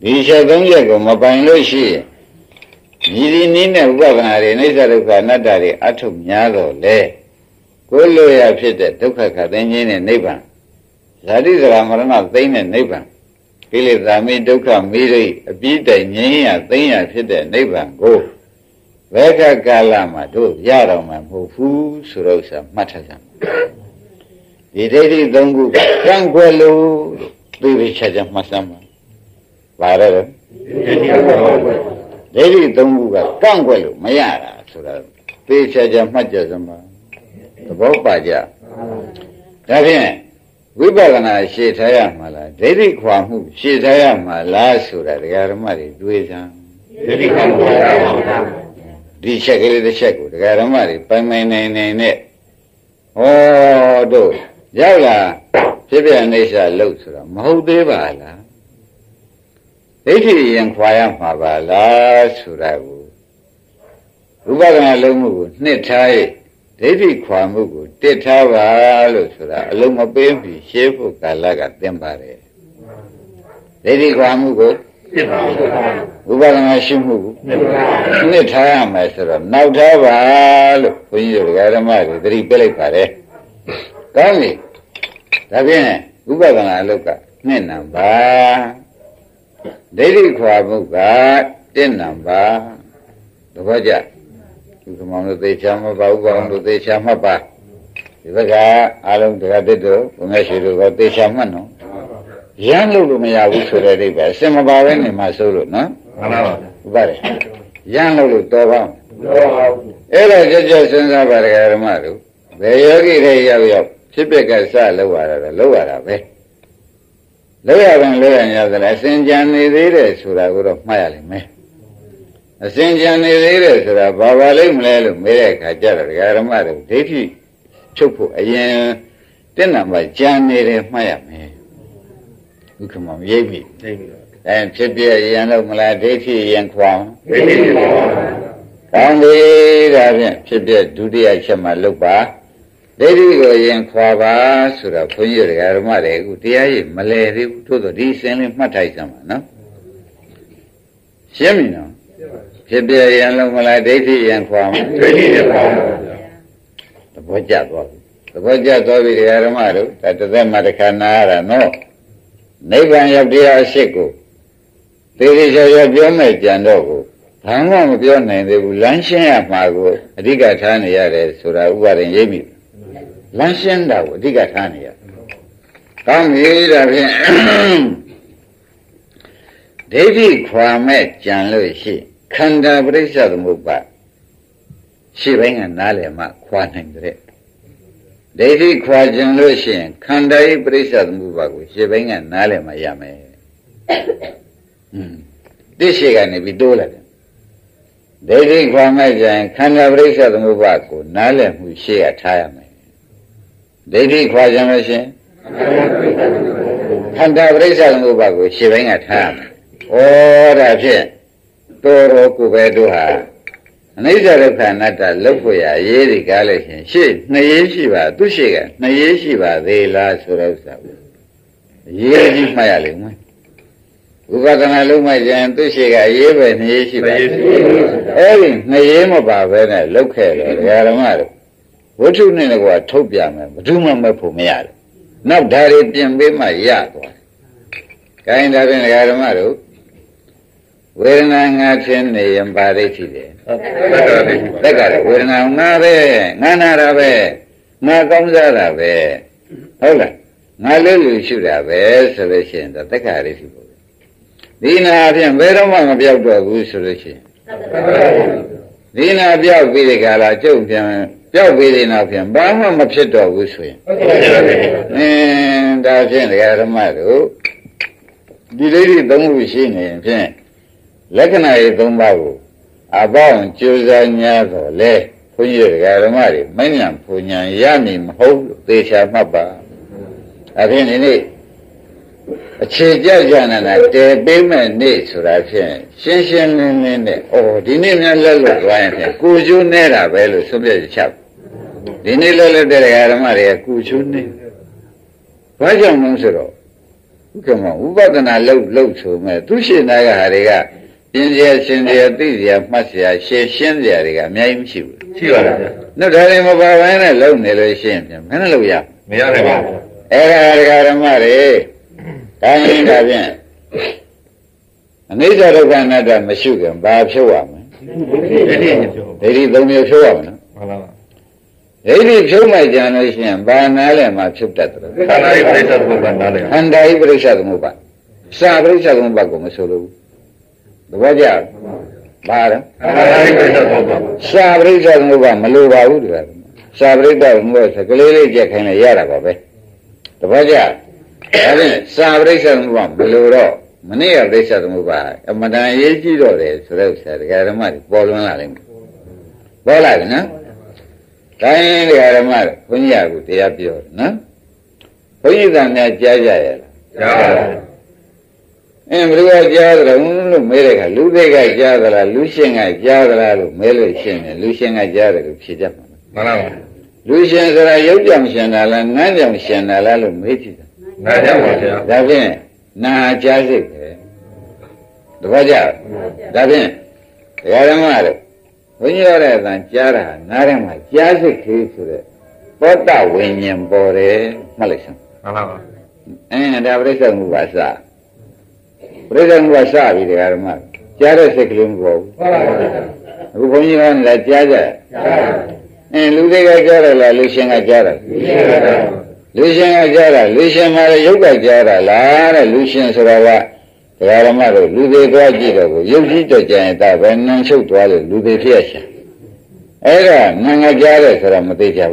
Disha Dunja, go, Mabang Lushi. Yidi Nina, Governor, Nizaruka, Nadari, Atum Yado, Le. Go lawyer, Peter, Tukaka, Denian, and Neighbor. That is Ramarana, Dane, and Neighbor. Philip Rami, Duka, Miri, a bit, and Yena, Dane, Peter, Neighbor, go. Vega Galama do Yarama Mofu Surosa Matazam. The lady Dongu Tranguelo Bivichajam Masama. Varada Lady Dongu Tranguelo Mayara Sura Bichajam Majazama. The Bobaja. Davin, Vibagana Shetayamala, Lady Kwamu, Shetayamala Sura Yarmari Duizam. The shackle, the Garamari, Pamane, oh, do Yala, Tibia Nesa Lotra, Modevala. Lady inquire, Mavala, Surabu. Ubana Lomu, Netai, Lady Quamugu, Tetava, Lotra, Loma Baby, Shefu, Galaga, Dembare. Lady Quamugu. Ubana Shimu, the time, Master, now Tava, when you got a mile, very belly. Tell me, Tabine, Ubana look at Nenamba, Daily Quabuka, Denamba, the Vaja. You come on to the Chamaba, Look, again, then I'm by Janet Miami. You come on, baby. And to be a young of Maladati and Kwam. Only that to be a duty I shall my look back. They do go young Kwava, so that for you, Aramade, Utia, Malay, to the decent Matai, no? Shemino. To be a young of Maladati and Kwam. The Boja Bobby. The Boja Bobby the Aramaru, that to them Matakanara, no. Never have dear Seko. They shall have your mate, Jandogo. Hang on with your name, they will luncheon at Margo, Digatania, so that we are in Yemi. Luncheon now, Digatania. Come here, David Kwamet, Jan Louis, Kanda Brisa the Muba. She rang an alema, quantum Daisy Quajan Lucian, Kandai Brisa Mubago, she rang an alema yame. This she can be doled. Daisy Quamajan, Kanda Brisa Mubago, Nalem, who she attire. Daisy Quajan Lucian, Kanda Brisa Mubago, she rang at her. Oh, that's it. Toro Kubeduha. And these are the planet that love for ya, ye the galaxian. She, Nayeshiva, Dushiga, Nayeshiva, they last for us. Ye is my alum. Ugatana Luma Jan, Dushiga, Yeva, Nayeshiva. Elling, Nayemoba, when I look at her, Yaramaro. What you need about Topiam, Duma Pumiar. Now, Dari Piam be my Yakwa. Kind of in Yaramaro. We're not in the embarrassing. We're now not there, none are there, none comes out of there. Hold on, my little should have a solution that the car is. Dina have him very one of your good solution. Dina have your big gala joke, your bidding of him, but I'm upset dog with him. And I think I don't matter. The lady don't wish in Lakana Dumbago, abound Chusan Yazo, Le, Punya Garamari, Maniam Punya Yanim, Ho, they shall mapa. I think in it. A Chijajan and I dare payment needs to that chain. Shinsen in it, oh, Dinina Lelo, Ryan, Kuzu Nera, Velo, Sunday chap. Dinilla de Garamari, Kuzu. Pajan Monsero. Come on, who got an allowed load to me? Tushin Nagahariga. India, Tizia, Masia, Shendia, Mayim Shiva. No, tell him about an alone relation. Hallelujah. Eragaramare. Kind of him. And these are the one that I'm a sugar, Bob Shawam. They did don't be a Shawam. They did show my generation, Banalem, I took that. And I breach at Muba. Sabres at Mubago, Solo. The Baja, Bara, Sabri doesn't move on Maluba woodwork. Sabri doesn't work, a clearly jack and a yarab. The Baja, Sabri doesn't want Maluro, Mania, they shall move by, and Madame Yeltidore, so they said, Garamari, Bolon Bolan, no? Tiny Garamari, Punyago, the Abdur, no? Punyadan, that Jaja. And we are Jadra, America, Ludega Jadra, Luciana Jadra, Melucian, Luciana Jadra, Chidam. Lucians are Yojam Chanel and Najam Chanel, Alumiti. Najam, Davin, Najazik, the Baja, Davin, the Aramar. When you are at Jara, Narama, Jazik, but that Winyan Bore, Malaysian. And I reason was that. President was sorry, the Arma. Jara Seclum Grove. Who went on that Jada? And Ludega Jara, Luciana Jara. Luciana Jara, Lucian Mara Yoga Jara, Lara, Lucian Sarava, Laramaro, Lude Gajira, Yogita Janita, and Nan Shotuala, Lude Fiasha. Era, Nanga Jara, Saramateja.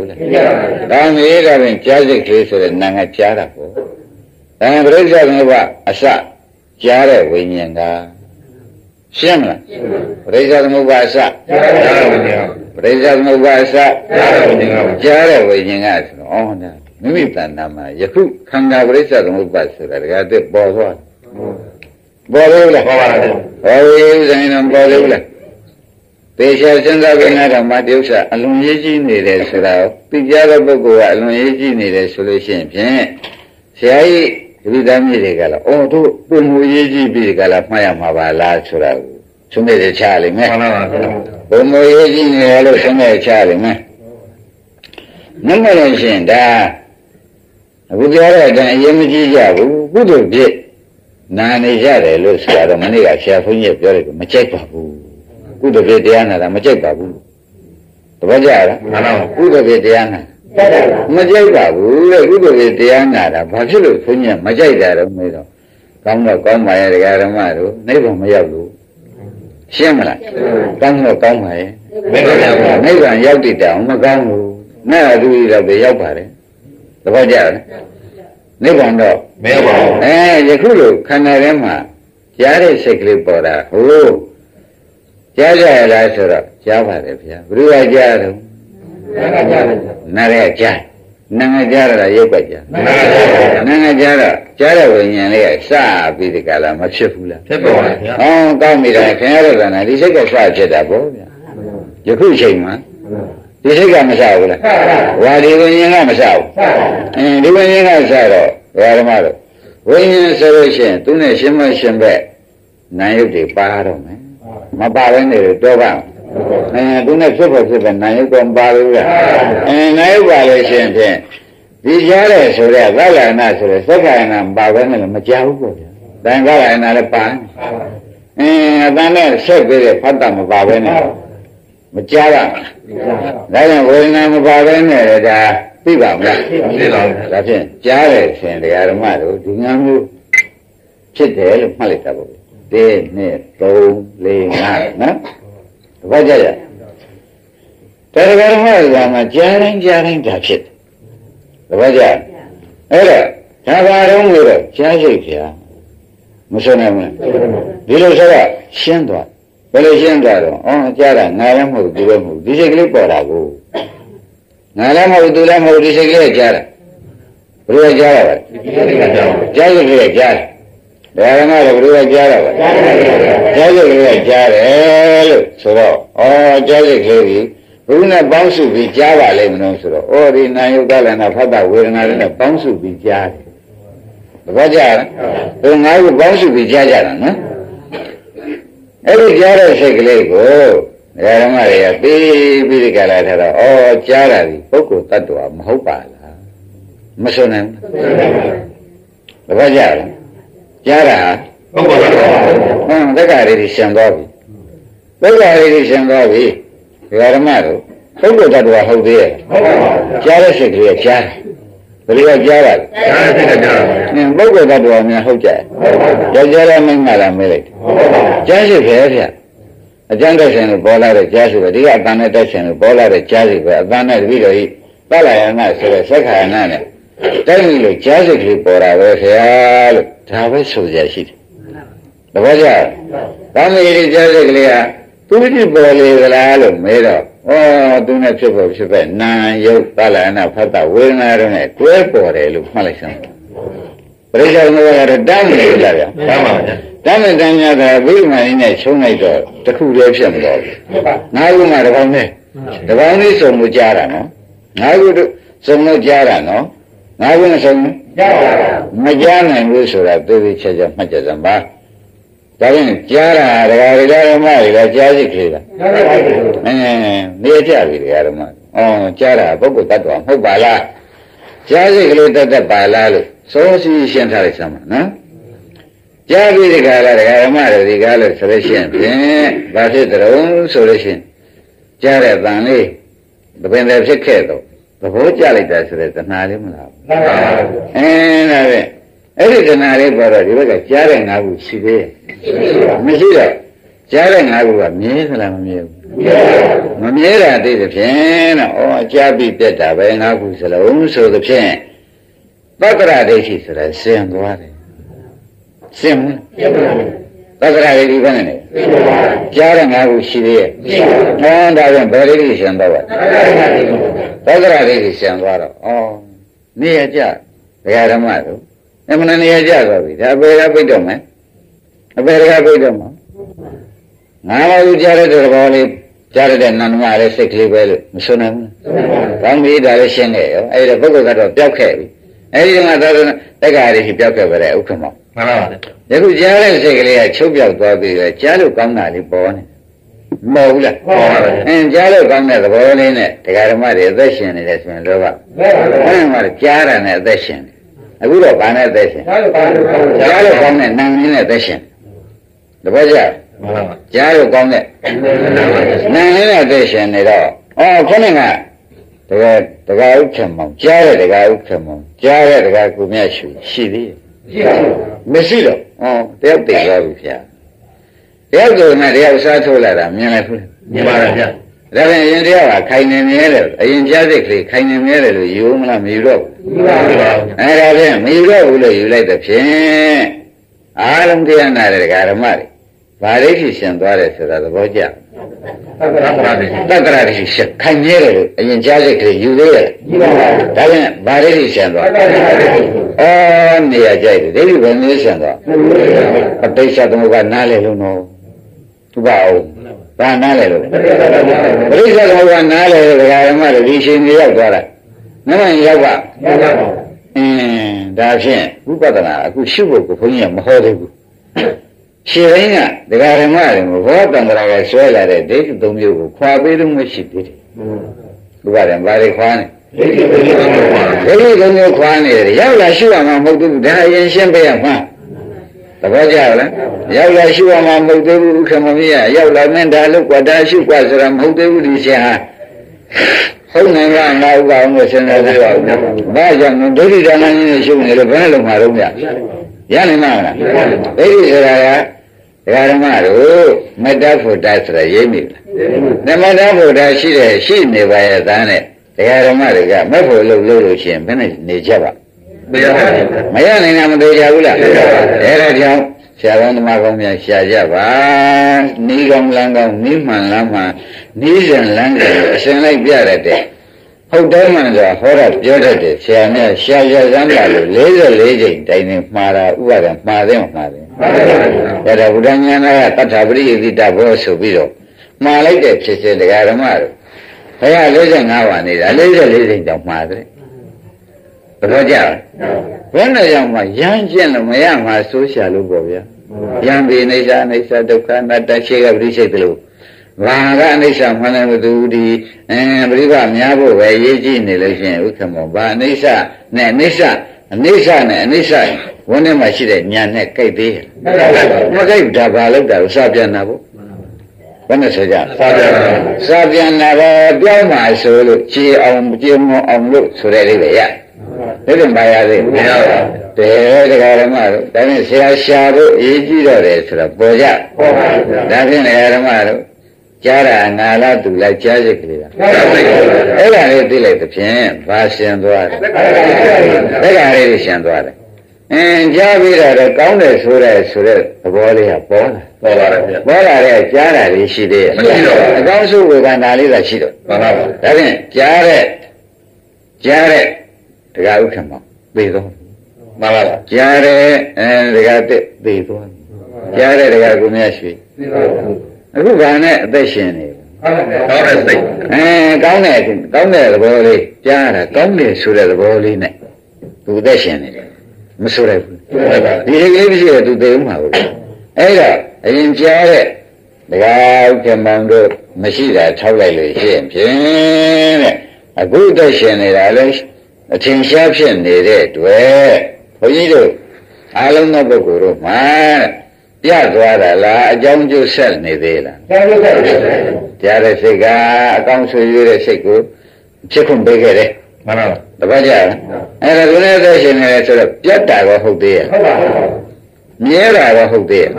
Ram Era and Chaja Chris and Nanga Jara. Ram Reza Nova, Asa, Jara, Winyanga. Shimla, Reza Nova Asa. Reza no Vasa, Jara waiting at on the Mimitana, Yaku, Kanga Reza no Vasa, Ragate Bozo, Borola, always and Borola. They shall send up another Matiusa, Alunji needed Sara, Pijara Bogo, Alunji needed solution. Say, Vidamidigala, or to Bumuji Bigala, Maya Mavala, Sura, to me the Charlie. Omoyojin hello somewhere Charlie, man. Number Shin da Bugara than Yemija, good of it. Nani Jare looks at a money I shall for you, Machepa, good of Vediana, Machepa, the Bajara, good of Vediana, Majepa, good of Vediana, Pachu, Punya, Majeda, come, my Aramaro, never Mayabu. Similar, come no come away. Never and yelled it down, Magangu. Never do it of the Yopare. The Vajar. Never know. Eh, the Kulu, Canarema. Jare Seclipora, Hulu. Jaja Lazara, Javare, Rua Jaru. Naraja. Nangajara Yopaja. Nangajara, Jarawin and Lea Sa, Vidicala, Machifula. Oh, come with a canal and a second Sajabo. You could say, man. This is Gamasau. Why do you have a Gamasau? And you have a Saro, Ramado. When you're in solution, do not shimmer shimbe. Nayuti Paro, man. My parent is Doba. And do not suppose that I don't bother. And I value it. These are so that I am not so that I am bothered in Majahu. Then I am not a pan. And I am not so good at Pantam Bavana. Majara. Then when I am Bavana, the people that's it. Jarrett and the Aramado do not move. Chit the hell of Malitabo. They need to lay not. Vajaya. Taravarama jarring jarring touch it. Vajaya. Era, Tavarum Lira, Jazikia, Musanam, Dilosara, Shendra, Belajendaro, on Jara, Naramu, Duramu, disagree Porago. Naramu, Duramu, disagree Jara. Rua Jara, Jazikri Jara. There are not Rua Jara. Jazikri Jara. So, oh, Jolly Cleary, Runa Bonsu be Java Lemonosro, or in Nayugal and a father will not in a Bonsu be Java. Vajar, then I will Bonsu be Jajaran. Every Jara Seglego, oh, Maria, be the Galatera, oh, Jara, Poco, Tatua, Mahopala, Masonem, Vajar, Jara, oh, the guy is Shandavi. Shangavi, you are a man. Who would that hold here? Jarrah Secret, Jarrah. Real Jarrah. And what would that one hold there? Jarrah means Madame Millet. Jazzy here. A jungle and a ball out of Jazzy, the Advantage and a ball out of Jazzy, the Advantage video. But I am not so sick, I am not. Tell me the Jazzy report, I will say, Travis, so Jazzy. The Vajar. Come here, Jazzy. Pretty boy, the aloe made up. Oh, do not suppose you bet. Nine, you, Palana, Papa, will not on a queer for a look, Malison. Pressure no other damn letter. Damn it, then the women in a sonnet, the cool action dog. Now you might have me. The one is some Mujarano. Now you do some Mujarano. Now you know some Majana and Rusura do each other as much as a bar. Jara, the Aramari, the Jazzy. And near Jazzy, the Araman. Oh, Jara, Boku, that one, who Bala. Jazzy created the Balalu. So she sent her some, no? Jazzy, the Gala, the Aramari, the Gala solution. But it's their own solution. Jara, Bani, the wind of Chicago, the whole jolly does it and I didn't love. And every time brother, you look at Jarring, I would see there. Jarring, I would have made it. Mamira did the chain or Jabby did that way, and I was alone, so the chain. But I did it, I said, what? Sim. That's what I did, wasn't it? Jarring, I was severe. And I went very easy on the way. That's what I did, he oh, near Jar. They had a mother. I'm not near Jar of it. I'm very happy, Doma. I'm very happy, Doma. Now I would Jared or Wally, Jared and Nanma, sickly well, Sunam. Don't be direction here. I had a book that was dog heavy. Anything other than the guy is a dog over come on. There was generally a chubial body, a Jalu Gamnali born. Mola, and Jalu Gamna born in it. They got a mighty addition in this window. I'm a Jaran addition. A good of an addition. Jalu Gamna, none in addition. The Baja Jalu Gamna, none in addition at all. Oh, coming up. The guy came on. Jared, the guy came on. Jared, the guy could match you. She did. Messido, oh, they'll be loved, yeah. They'll do not the outside to let them, you know. Then in there, kind of mirror, I energetically kind of mirror, you and me, you and I am, you let the chain. I don't care, and I got a money. But if you send dollars to the Boja, Doctor, kind of energetically, you will. Doesn't, but if you send dollars. Oh, near Jay, they will listen. But they shall move an alleluno to bow. Ban alleluno. They shall move an alleluno, reaching the other. No one Yawa. And that's it. Who got an hour? Who should go for him? Horrible. Shirina, the Garamari, what under I swear that I did to you, quite a bit she did. Who got invited one? They don't know quantity. Yellashu among Modu, Diane Champagne. The Vajala, Yellashu among Modu, Kamavia, Yella Menda, look what I should was around Modu, Lucia. Holding around now, one was another. Bajan, Dodi, and I knew she was a friend of Marumia. Yanimana, ladies, Yaramaru, Madafu, that's the Yemil. The Madafu, that she never had done it. They are a mother, my little champagne is Nijava. My own name is Javula. There I jump, Sharon Magomia Shajava, Nigam Langa, Niman Lama, Nizan Langa, Senai Biarate. How diamonds are horror, Jordan, Shana, Shaja Zanda, Laser Lady, Dining Mara, Uara, Madame, Madame. That I would not have a breeze with a voice of widow. My lady, she said, Yaramaru. I listen now and I listen to Madre. But when I am a young gentleman, I am a social lubovia. Young Veneza, and I said, the kind that she have reached blue. Vanga is a man of duty, and Riva Miabo, a Yajin election, who come on Banisa, Nanisa, Nisa, one of my children, Yanek, I did. What if Dabalo, that was Sabianabo? Sabian never blow my soul, she on Jim on look to the river. Living by a ring. The Aramaro, that is a shadow, easy or a sort of boya. That is an Aramaro. Jara and Nala do like Jazzy. Ella delay the chain, fast and water. Ella is and water. And Javira, the countess who has read the body of Bona. What are Jara? She did. The council with an Alida Chido. Jarret, the guy who come up. Bidon. Jarret and the guy, Bidon. Jarret, the guy who Nashville. Who ran at the shinny? And down there, the body. Jara, come here, so that the body neck. To the shinny. Missouri. He lives here to the Umau. Ada, I enjoy it. The guy can mount up, Messida, Tolay, a good ocean in Alice, a tinception in it. Where? For you, I don't know the Guru, man. Yes, what I like, don't you sell me there. The other cigar, I come to you, the cigar. chicken big Mana, the Baja. And as an organization, I sort of jet diver who dear. Near I who dear.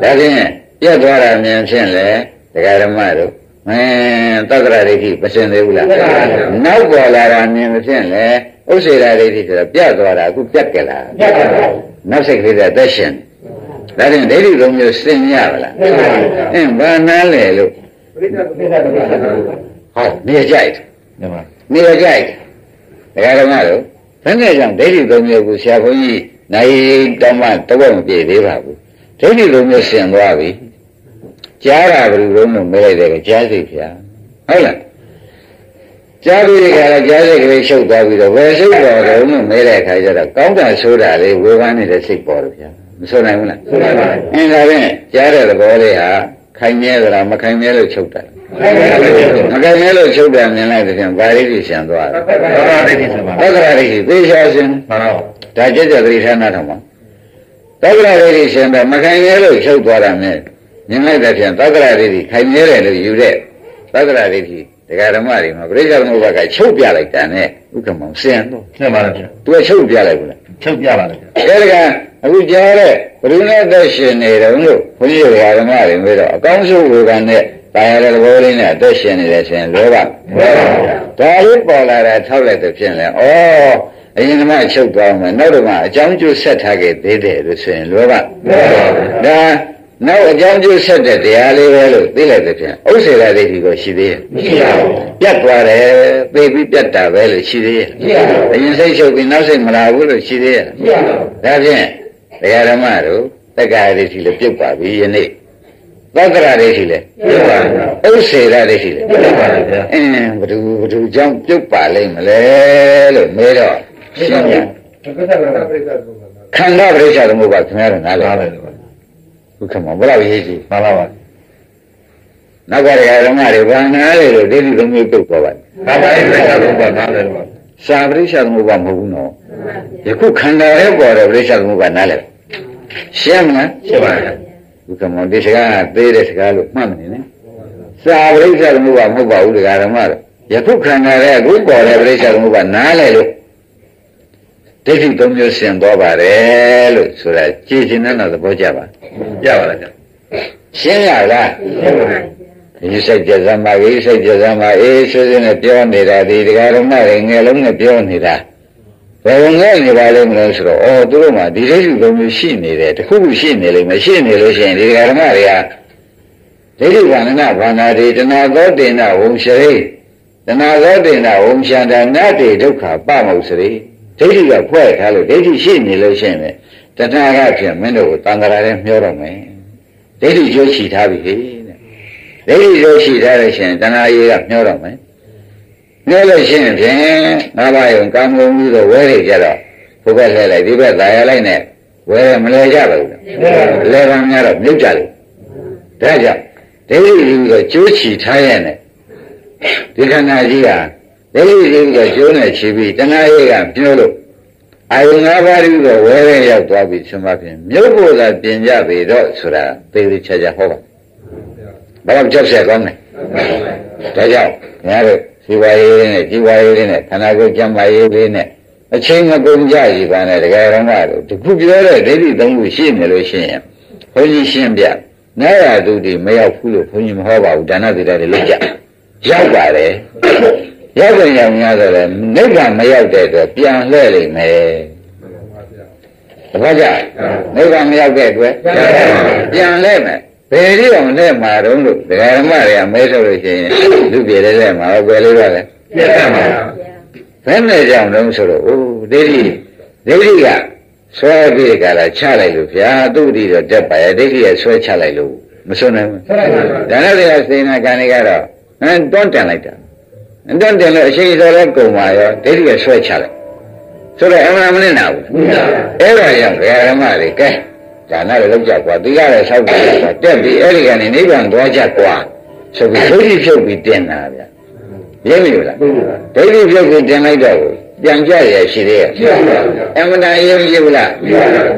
That's in it. Yet what I mean, the Garamado. And Tagradi, but send the Ula. No, what I mean, the Chen, eh? Oh, say that it is a jet what I could get. No secret addition. That in daily room you sing Yavala. And Banale. Oh, near Jite. Near Jite. The Garamado. Sunday and daily room you will share for me. Nay, don't want to go and be able. Daily room you sing Ravi. Jara will know the Jazzy. Island. Jabby had a Jazzy ratio that with a vessel or no made a counter soda, they were one in the sick board. So I went. And I went, Jara the body are Kaimela, Macamello children. Macamello children, and I didn't buy this and what. What are these? These are in Tajeta, these are not one. That are these and Macamello children. You know that you are in my children, another one, don't you set target, they did the same. No, I just said that the alley will be like that. Oh, say that if you go, she did. Yet what a baby better, well, she did. You say she'll be nothing, but I would, she did. That's it. The Garamado, the guy that he looked up, he and it. That's what I did. Oh, say that if he looked up. And to jump to Palim, little made off. Can't not reach out and move back to Marin. Come on, what are you? Malawa. Now, what I am, I run a little, didn't move to Poland. Sabri shall move on who know. You could come down airport of Richard move another. Shemna, you come on this guy, pay this guy with money. Sabri shall move on who about the Garamar. You could come down there, good boy, every shall move another. Taking from your Sandova, so that she's in another Bojava. Yavala. Singala. You said Jazama, he said Jazama, he says in a pionida, the Garamari, along a pionida. Well, only by them, or Druma, the little machine, that who machine, the machine, the Garamaria. They did one enough, one I did another dinner, whom she another dinner, whom she and Natty took her, Bamosri. They are quite hello. They did see me, Lucene. The Naraja, Mendo, Tandaram, Yorome. They did Yoshi Tabi. They did Yoshi Darashan, Tanaya, Yorome. No, Lucene, eh? Now I am come home with a very jello. Forgot her, I did a dialene. Where am I? Levan Arab, New Jalo. Raja. They did Yoshi Tayane. Dikanajia. They did the Jonah Chibi, then I am Pulu. I will never do the wearing of Bobby to Martin. Mubu that Binjabi, Dotsura, Baby Chajahova. But I'm just a woman. Tajah, Narrow, see why you're in it, you are in it, and I will jump my ear in it. A chain of Gunjaji, Van at the Garamado. To cook your lady, don't we see in the Lucian? Holy Shimbia. Now I do the male Pulu, Punim Hova, Danadi, the Lucia. Jabare. Every young other never may have that young lady may. Never may have that young lady. Very young name, I don't look. The Maria made everything to be a lamb, I'll very well. Family down, don't so. Oh, they are. So I really got a challenge. Yeah, do these a job by a day, a sweat challenge. Muslim. Another thing I can get out. And don't tell like that. And don't they know she's a red go, my did you switch her? So that I'm in now. Every young Garamari, eh? Another look at what the other side of them be elegant in even Dwajakwa. So we really should be dinner. Yemula, really should be dinner. Young Jaya, she is. And when I am Yemula,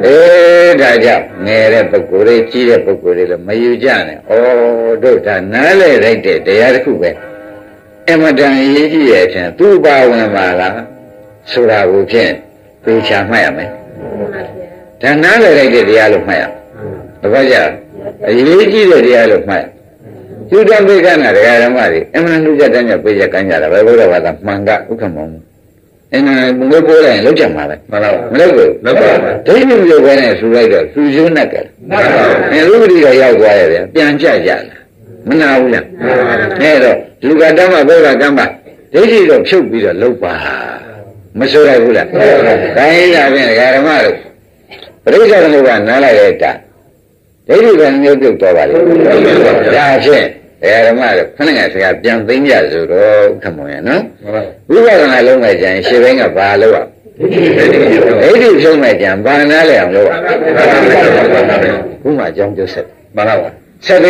eh, Daja, near Pokore, Chia Pokore, Mayujana, oh, do that, Nale, they did, they are cool. Mana Lugadama Bola Gamba, they don't shoot with a lupa. Masura Gula, Garamar. But these are no one, Nalaeta. They do not know to Tovali. That's it. They are a matter of funny as I have young fingers or come on, no? We were on a long way and she rang up our lower. They do so much and banale and lower. Who might jump to say? Manawa. And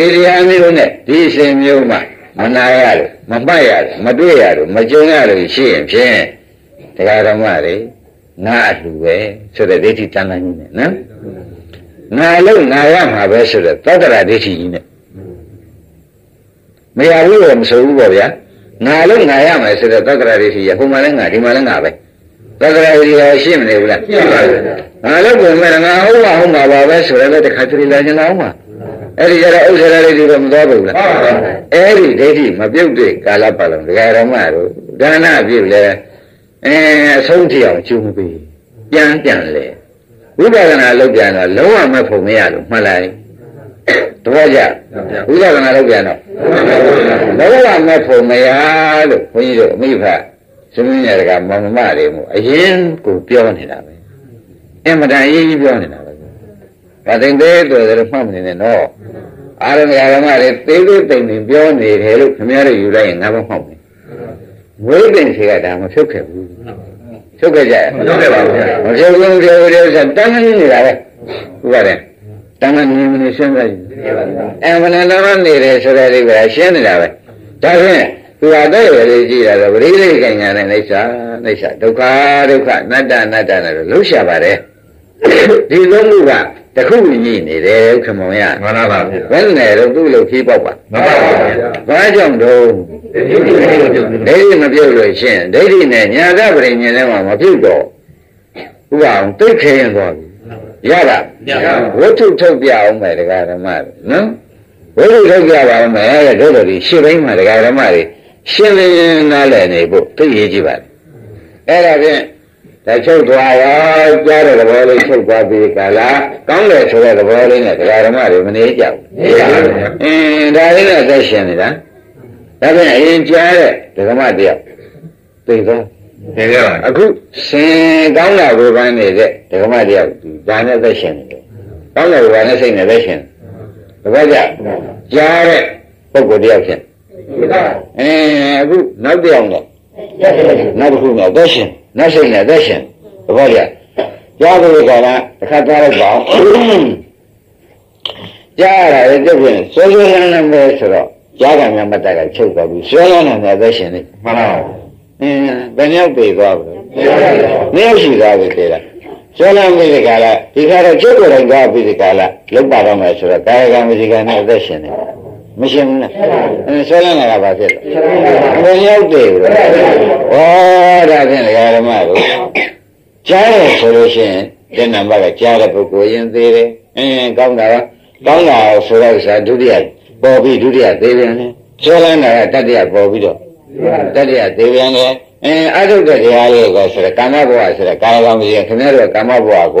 it is a new net, this same Yuma, Manayal, Mabayal, Maduyal, Majonal, Shame, the Aramari, Nadu, so the Diti Tanan, no? Nalu, Nayam, I was the Tatara Diti in it. May I will, I'm so over there. Nalu, Nayam, I said the Tatara Diti, Humalanga, Himalanga. That's shame, they will. I love them, and I was rather the country like an hour. Every day, my beauty, Galapal, Garamaro, Dana, Villa, and Sontia, Chumbi, Yan Yanley. We got an Alogana, lower my for me, Malay, Toya, we got an Alogana, lower my for me, Alu, Miva, Sumina, Mamma, again, could be on it. I think they do the family and all. I don't know if they do things beyond the hello community you lay in our home. Waiting here, I'm a sugar. Sugar, yeah. These don't up. The cool need it, come on. When they don't do keep up. Why don't they didn't appear to a chin? They didn't have any of people. Well, they came on. Yada, what to talk about my Garamari? No? What to talk about my elderly? She ain't my Garamari. She ain't not able to Egypt. And I told you, I got a rolling to Babi Kala, Congress were the rolling at the Garamari when he got. And I didn't question it, huh? I didn't try to come out there. People, a good saying, don't have to run it, the Gamadia, Dana Vision. Don't have to run a innovation. The weather, Jarrett, Pogo Diakin. And a good, not the owner, not who audition. Nothing addition. The body. Yabagana, the Katara. Yara, the difference. So you can ambassador. Yagan Yamataka, Chuka, so long an addition. Manao. Benelpe is over. Now she's over there. So long with the color. He had a chocolate and got with the color. Look back on my sort of diagram with the addition. Mission and Solana about it. Oh, that's in the China solution, then I'm like a child of Pukoyan theory, and Ganga, Sorasa, Dudia, Bobby, Dudia, Davian, Solana, Tadia, Bobby, Tadia, Davian, and other Tadia was a Kamabua, the Kalamia, Canada, Kamabua, oh,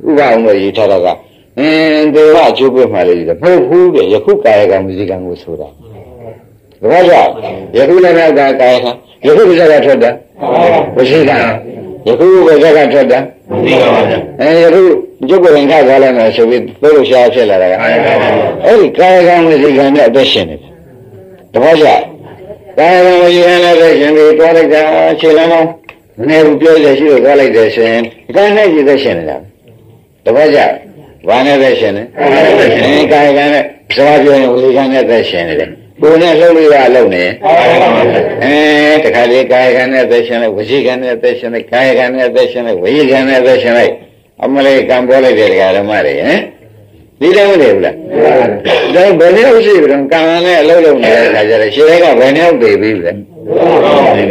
who are you talking about? And they were Jubu Mali, the poor food, Yakuka music and Usura. Raja, Yakuka, Yakuka, Usida, Yakuka, and Jubu and Kazalana, so with Borussia Cellar. Oh, Kayagam is an addition. The Raja, Kayagam was an addition, we call it Chilano, never built a shoe, call it the same. Ganaj is the same. The Raja. One addition, any kind of Savajan was an addition. Who knows only alone, eh? And the Kaigan addition, a Wizigan addition, a Kaigan addition, a Wizigan addition, a Malay Gamboli, eh? Ni don't live there. Then Benel Zip and Kana, a lot of them. She like a Benel baby then.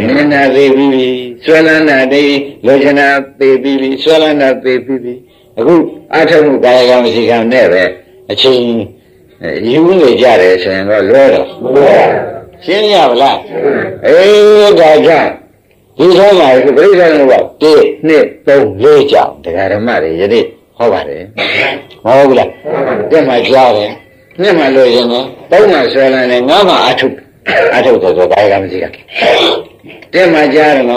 Nina baby, Solana day, Lojana baby, Solana baby. A good Atamu Galagamisi can never achieve. You will judge and a lot of. She never laughed. Oh, Gaja. He's all like a reason what they need to reach out. They got a marriage, they did. How about it? Oh, then my daughter, then my lawyer, then my son, and now I took the diagram. Then my jarno,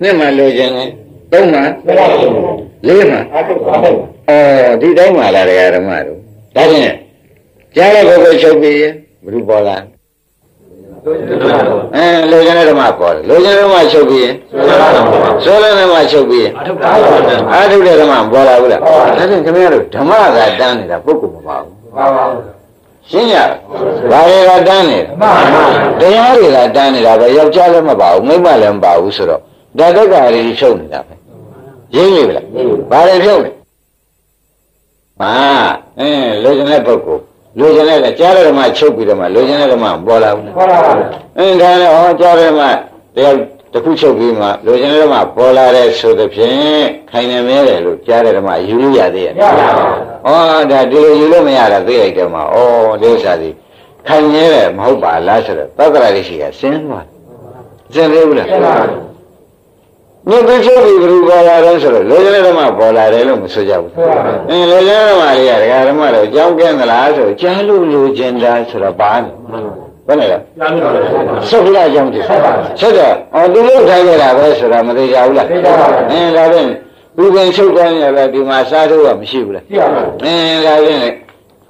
then my lawyer, then my lima. Oh, did I my lariamaru? That's it. Jarago shall be Rubola. Lojana my father, Lojana my shall be Solana my shall be. I do the man, Bola. Doesn't come here tomorrow. I've done it. I book about Senior. Why have I done it? They are I've done it. I have Jalam about Mimalam Bausro. That guy is shown up. Jimmy, why is it? Ah, Lojana Boko. Lojana, Jared, my choke with them, Lojana, my Bola. And then all Jared, my, they are the Puchobima, Lojana, my Bola, so the Pine, Kainamere, Jared, my Yulia there. Oh, that Yulomia, they come, oh, those are the Kainere, Moba, Lazarus, Bagarishia, send one. Then they would have. No, the job is Rubola, Lojana, my Bola, Soja. And Lojana, my Yarama, Junk and the Lazo, Jalu, Jendas, Raban. So I jumped it. So that on the look I get a vessel, I'm the Jaula. And I then, we went so going about the Masado of Shibla. And I then,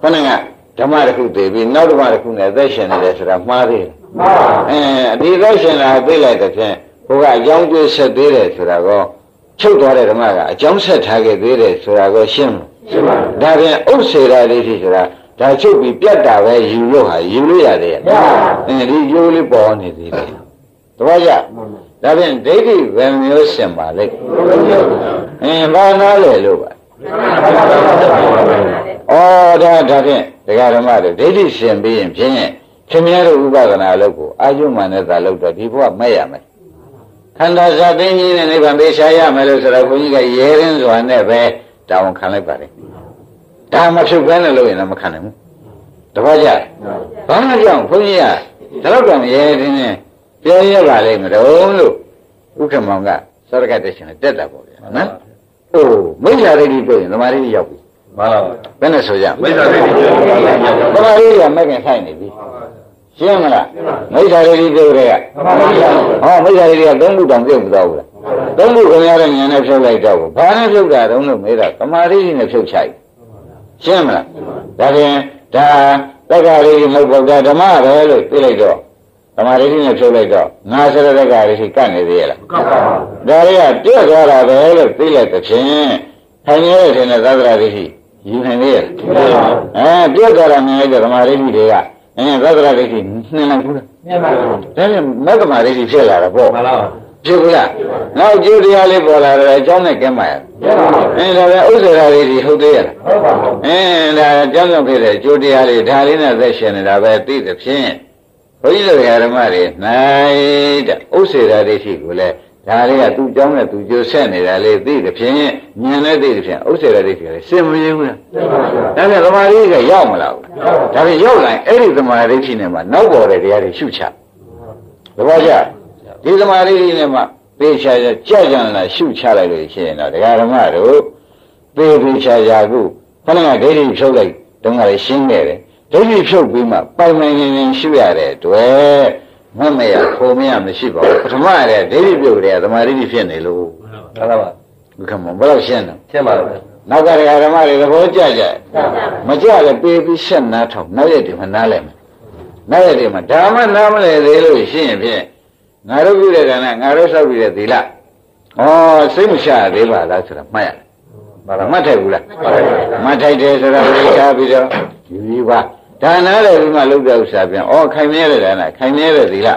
Pananga, Tamaraku, baby, not Marakuna, Russian, that's Ramari. And the Russian are be like a ten, who are young to set the rest, so I go. Two daughter Mara, jumps at Haggard the rest, so I go Shim. That then, oh, say that it is. That should be better where you look, you look at it. And he's usually born in it. That means they did when you're symbolic. And by now they look. Oh, that is, they got a matter. They did send me in Jenny. Timmy Uba and I look. I do man as I looked at people at Miami. Kandas are being in and even they say, I'm a year or never down Canterbury. I must have been alone in a mechanic. The Raja, Bangajong, Punya, Telegram, yes, in a very rally, the old look. Ukamonga, Sargatation, a dead level. Oh, we are ready doing the Marie Yogi. Venezuela, we are making tiny. Siamala, we are ready to react. Oh, we are ready, don't look on them, though. Don't look on the other and I feel like double. Parents of that, don't look made up. Come on, reading a few child. Similar. That is, that I really know that tomorrow, Pilago. I'm reading a Pilago. Nazar the guy is he can't hear. There are two other Pilago. 10 years in another is you can hear. And two other men are reading there. And another is he. Then you make a marriage sale out of both. Now, Judy Alibola, John Gamma, and Uzera, who there, and John Peter, Judy Ali, Darina, Veshan, and Abad, the Chin. For you, they are married. Night, Uzera, Rishikula, Daria, two John, two Josen, Ali, the Chin, Nana, the Chin, Uzera, similar. That is the Maria Yamala. That is your line, every the Maria cinema, nobody, the Arishucha. The Raja. This marriage is a very challenging situation. The Aramaro, very challenging. When I did it, so like, don't I sing there? They should be my permanent shivare to where one may have told me I'm the ship. Tomorrow, they will be at the marriage funeral. Come on, Bolshen. Now that I am married, the whole judge. Major, baby, send not home. Now they do an element. Now they do a diamond, normally Narosavira Dila. Oh, Simsha, Riva, that's a mile. Matagula, Matajabida, Riva. Dana, my look out, Sabian, or Chimera, and I Chimera Dila.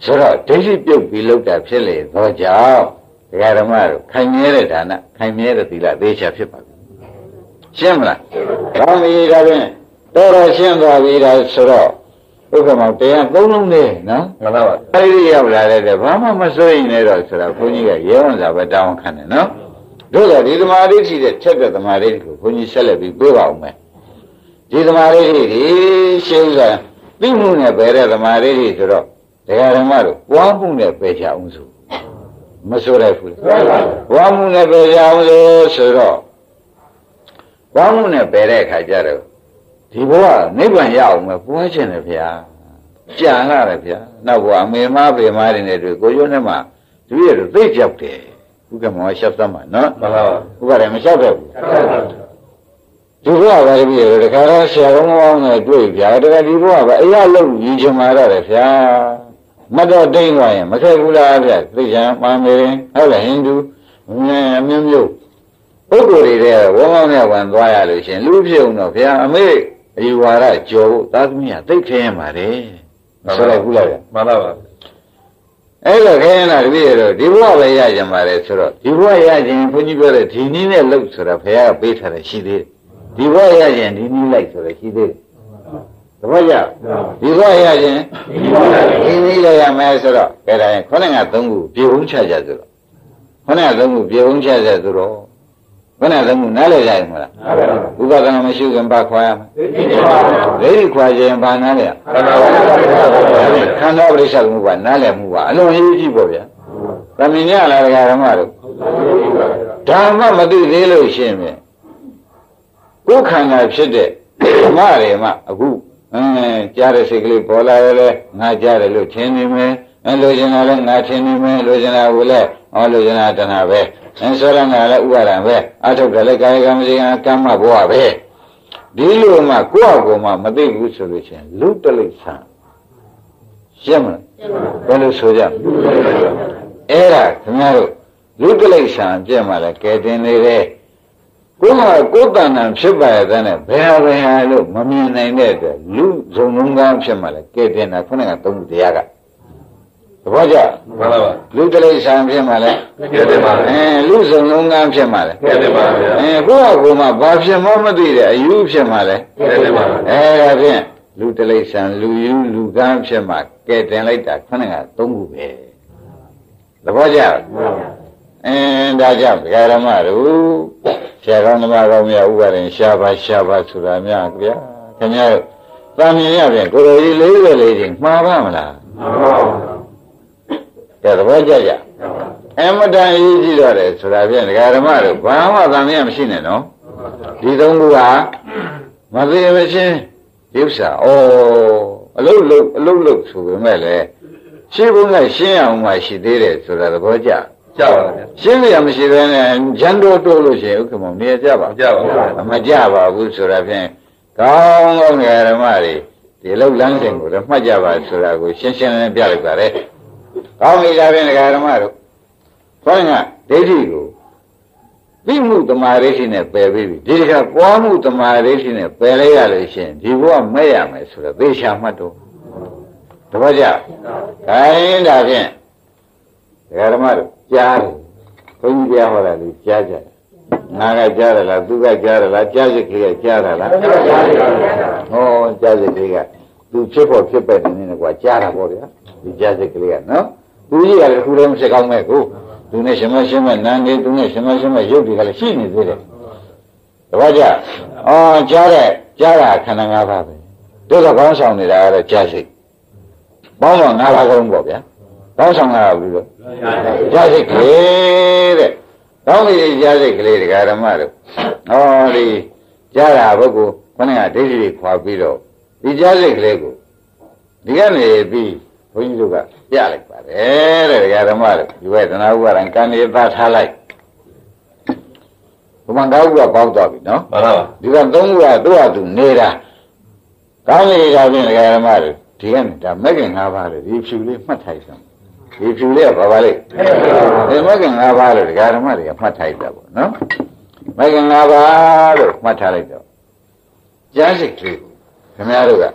So, this is you be looked up, silly, Roja, the Aramaro, Chimera Dana, Chimera Dila, they shall ship. ရှင်းမလားကောင်းပြီဒါဖြင့်တော်တော်ရှင်းသွားပြီဒါဆိုတော့ဥက္ကမောတရားသုံးလုံးနဲ့နော်မှန်ပါပါအဲ့ဒီရောက်လာတဲ့ဘာမှမစိုးရင်လည်းတော့ဆိုတာဘုန်းကြီးကရဲဝံစာပဲတောင်းခံတယ်နော်တို့ကဒီသမာဓိရှိတဲ့ချက်တဲ့သမာဓိကိုဘုန်းကြီးဆက်လက်ပြီးပြောပါအောင်မယ်ဒီသမာဓိတွေရှင်းစွာသိမှုနဲ့ပဲတဲ့သမာဓိတွေဆိုတော့တရားဓမ္မတို့ပွားမှုနဲ့ပဲချအောင်ဆိုမစိုးရဘူးပွားမှုနဲ့ပဲချအောင်လို့ဆိုတော့ပွားမှုနဲ့ပဲတဲ့အခါကျတော့ဒီဘဝနိဗ္ဗာန်ရအောင်ပဲပွားခြင်းလေဗျာကြံရတယ်ဗျာနောက်ဘဝအမေမဘေမတွေနဲ့တွေ့ကိုရုံးနဲ့မှတပည့်တို့သိကြောက်တယ်ဥက္ကမောရှောက်သမ်းပါနော်မှန်ပါဘူးဥက္ကလည်းမရှောက်ခဲ့ဘူးဒီဘဝပဲတပည့်တို့တခါတော့ဆရာတော်ကောင်းနဲ့တွေ့ဗျာတခါဒီဘဝပဲအရာလုံးညီချင်မာရတယ်ဗျာမတော်တိန်သွားရင်မဆက်ဘူးလားဗျာသိချင်ပါမေရင်ဟုတ်လားဟိန္ဒူအမျိုးမျိုးပုဂ္ဂိုလ်တွေဝမ်းကောင်းနဲ့ဝမ်းသွားရလို့ရှင်လူပြုံတော့ဗျာအမေအယူဝါဒကြော်သာသမီးကသိခင်းပါတယ်ဆိုတော့ခုလိုက်မှန်ပါပါအဲ့လိုခင်းတာတပည့်ရတော့ဒီဘဝပဲရကြမှာလေဆိုတော့ဒီဘဝရခြင်းဘုန်းကြီးပြောတဲ့ဒီနည်းနဲ့လုပ်ဆိုတာဘုရားကပေးထားတယ်ရှိသေးတယ်ဒီဘဝရခြင်းဒီနည်းလိုက်ဆိုတာရှိသေးတယ်တပည့်ရဒီဘဝရခြင်းဒီနည်းလိုက်ရမယ်ဆိုတော့ကဲဒါရင်93ခုပြေဟုံးချကြဆိုတော့93ခုပြေဟုံးချကြဆိုတော့ဘယ်နဲ့သမှုနားလဲကြရမှာလားဥပဒနာမရှိခင်ဘာခွာရမလဲဒိဋ္ဌိခွာခြင်းဘာနားလဲခန္ဓာပရိစ္ဆေသမှုဘာနားလဲမှုပါအလုံးကြီးကြီးပေါ့ဗျာသမင်ညလားတရားဓမ္မတို့ဓမ္မမသိသေးလို့ရှင်ပြန်ကိုယ်ခန္ဓာဖြစ်တဲ့ဓမ္မတွေမှအခုကြားတဲ့စိတ်ကလေးပေါ်လာရလဲငါကြားတယ်လို့ထင်နေမယ်လိုချင်တာလဲငါထင်နေမယ်လိုချင်တာကိုလဲဟောလိုချင်တာတဏှာပဲသင်္ဆောရဏလည်းဥပါဒံပဲအထုတ်တယ်လည်းကာယကံမရှင်ကမ္မဘဝပဲဒီလိုမှကိုယ့်အကုန်မှမသိဘူးဆိုလို့ချင်းလူတလိဆံရှင်းမလားဘယ်လိုဆိုကြအဲ့ဒါခင်ဗျားတို့လူတလိဆံပြက်မှလည်းကဲတင်နေတယ်ကိုယ်ကကိုယ်တဏ္ဍာဖြစ်ပါရဲ့တဲ့ဘယ်ဟာဘယ်ဟာလို့မမြင်နိုင်တဲ့အတွက်လူဇုံလုံးကားဖြစ်မှလည်းကဲတင်တာခုနကသုံးတရားကဘာကြမှန်ပါပါလူတလိဆံဖြစ်မှာလဲဖြစ်တယ်ပါလူစုံလုံးကန်းဖြစ်မှာလဲဖြစ်တယ်ပါဗျာကိုယ့်အကူမှာဘာဖြစ်မှမသိတဲ့အယူဖြစ်မှာလဲဖြစ်တယ်ပါဒါဖြင့်လူတလိဆံလူယူလူကန်းဖြစ်မှာကဲတင်လိုက်တာခဏကသုံးခုပဲသဘောကျလားဒါကြောင့်ဗုဒ္ဓဓမ္မတို့ဆရာကောင်းဓမ္မကောင်းများဥပါဒင်ရှားပါဆိုတာများဗျာခင်ဗျားတို့တန်မြင်ရပြန်ကိုယ်ကြီး44ချိန်မှားပါမလားမှန်ပါပါကဲသဘောကျကြအမတန်ရေးကြည့်တော့တယ်ဆိုတာပြန်ဒကာဓမ္မတို့ဘာမှသံမြင်မရှိနဲ့နော်ဒီသုံးခုကမသိမချင်းဥစ္စာအလုံးဆိုပေမဲ့လည်းရှင်းဖို့ကရှင်းအောင်မှရှိသေးတယ်ဆိုတာသဘောကျကြပါဗျာရှင်းလျာမရှိသေးနဲ့ဂျန်တိုးလို့ရှိရင်ဥက္ကမောနေကြပါမကြပါဘူးဆိုတာဖြင့်ကောင်းဒကာဓမ္မတွေဒီလောက်လမ်းစဉ်ကိုလည်းမှတ်ကြပါဆိုတာကိုရှင်းရှင်းလင်းလင်းပြလိုက်ပါတယ်ကောင်းပြီဒါဖြင့်ဒကာဓမ္မတို့ခေါင်းကဒိဋ္ဌိကိုသိမှုတမာဒိဋ္ဌိနဲ့ပယ်ပြီးဒီတခါပွားမှုတမာဒိဋ္ဌိနဲ့ပယ်လိုက်ရလို့ရှင်ဒီဘုရားမဲ့ရမယ်ဆိုတော့သေချာမှတ်တော့တပည့်ကြခိုင်းဒါဖြင့်ဒကာဓမ္မတို့ကြားတယ်ဘုန်းကြီးပြောတာလေကြားကြငါကကြားတယ်လားသူကကြားတယ်လားကြားစိတ်ကလေးကကြားတာလားဟောကြားစိတ်ကလေးကသူဖြစ်ဖို့ဖြစ်ပဲနေနေကွာကြားတာပေါ့ဗျာဒီကြားစိတ်ကလေးကနော်သူကြီးကလည်းခုလည်းမဖြစ်ကောင်းမဲ့ကိုသူနဲ့ရှင်မနန်းနေသူနဲ့ရှင်မရုပ်တွေကလည်းရှိနေသေးတယ်တပည့်ကြကြားတာခန္ဓာ၅ပါးပဲတို့ကကောင်းဆောင်နေတာကတော့ကြားစိတ်ပေါင်းတော့၅ပါးကုန်ပေါ့ဗျာကောင်းဆောင်တာကဘူးလို့ကြားစိတ်ကလေးတဲ့ကောင်းပြီကြားစိတ်ကလေးတရားဓမ္မတို့ဟောဒီကြားတာဘုက္ခုခဏကဒိဋ္ဌိတွေခွာပြီးတော့ဒီကြားစိတ်ကလေးကိုဒီကနေပြီးဘုန်းကြီးတို့ကပြလိုက်ပါတယ်တဲ့တရားဓမ္မတို့ဒီဝေဒနာဥပါဒံကံနေပါထားလိုက်ဘုမန်ကောက်ကပေါက်သွားပြီနော်မှန်ပါပါဒီကသုံးခုကသူ့ဟာသူနေတာကောင်းနေတာဖြင့်တရားဓမ္မတို့ဒီကနေ့ဒါမဂ္ဂင်၅ပါးလေဒီဖြူလေးမှတ်ထိုက်စမ်းဒီဖြူလေးကဘာပါလဲဒီမဂ္ဂင်၅ပါးလို့တရားဓမ္မတွေကမှတ်ထိုက်တာပေါ့နော်မဂ္ဂင်၅ပါးလို့မှတ်ထားလိုက်တော့ကြားစိတ်ကလေးခင်ဗျားတို့က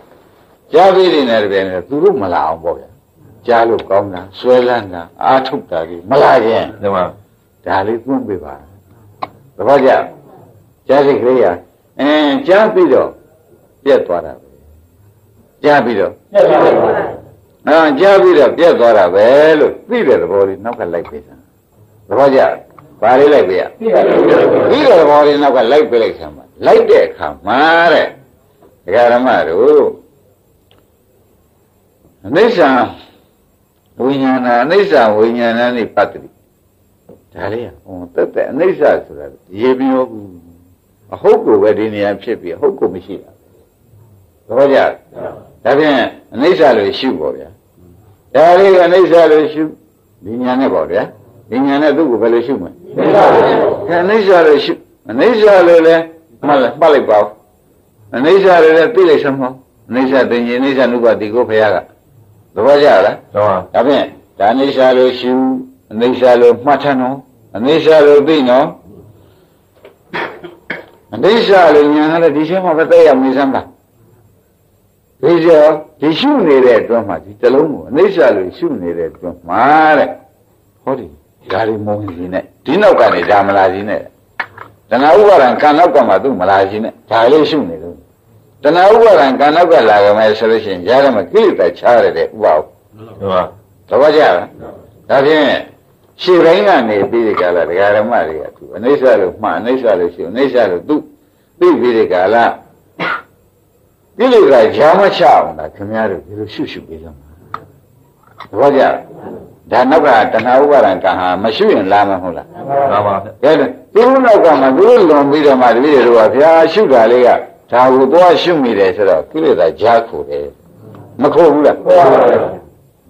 ကြားပြီးနေတဲ့တပည့်နဲ့သူတို့မလာအောင်ပေါ့ဗျာကြားလို့ကောင်းတာဆွဲလန်းတာအာထုတ်တာကြီးမလာရင်ဒါလေးတွန်းပေးပါတပည့်ကြကြားစိတ်ကလေးက A hoko wedding and ship be a hoko machine. Roger, that is an exile issue for you. That is an exile issue. Dinyana Boria, Dinyana do well as human. An exile issue, an exile Malipov, an exile Pilisamo, Nisa Dinyanisa Nuba di Gopeaga. Roger, that is an exile issue, an exile Matano, an exile Bino. This is another edition of a day of Mizamba. This is soon needed from my Titalomo. This is soon needed from my body. Garimon is in it. Dino can it amalasin it. Then I over and cannot come at Malazin. Tally soon it. Then I over and cannot go like a maceration. Jarama killed a charity. Wow. So what's that? That's it. She rang on a Pidicala, Garamaria, too, and they shall man, they shall shoot, they shall do. Pidicala. You look like Jamacha, that community, you should be them. Roger, Danabra, Tanawa, and Kaha, Masu and Lama Hula. Then, you will not come and will not be the Madrid of Yashugalia. Tahu do assume me there, sir. Kill it like Jaco there. Makola.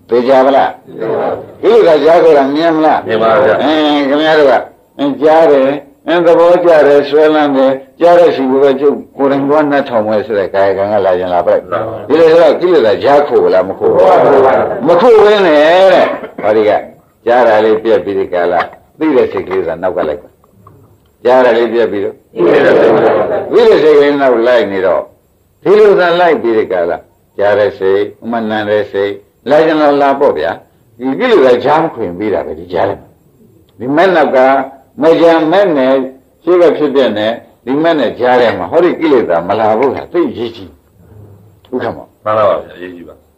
Pejabla. He was a jacket and Yamla, and Gamarua, and Jare, and the boy Jare, Swellande, Jare, she wouldn't want that home with the Kaganga and Labra. He was a killer, a jackal, Lamco. Maku in air. Jara Libia Bidicala, Vida Secret and Navalek. Jara Libia Bido. Vida Secret now like Nido. He doesn't like Bidicala. Jara say, Manande say. Legend of La Bobia, you give a jump in Vida with the Jalen. The men of God, Major Mene, Sugar Chidene, the men of Jalem, Holy Gilda, Malabuha, three Gigi. Come on,